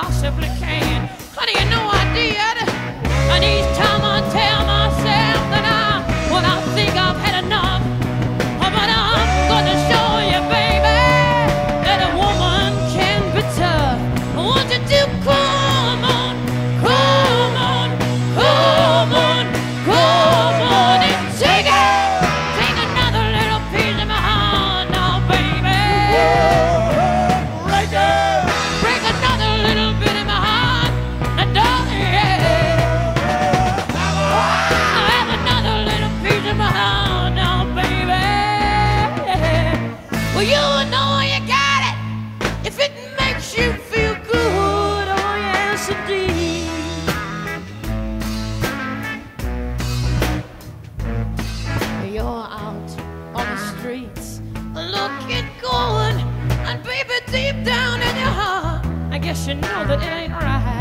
possibly can. Honey, you know I did. And each time I tell myself that I think I've had enough. But I'm gonna show you, baby, that a woman can be tough. I want you to come on, come on, come on, come on and take it. Take another little piece of my heart now, baby. Break it. Break another little bit of my heart now, darling. I have another little piece of my heart now, baby. Well, you know you got it if it makes you feel good. Oh, yes, indeed. You're out on the streets looking going, and baby, deep down in your heart, I guess you know that it ain't right.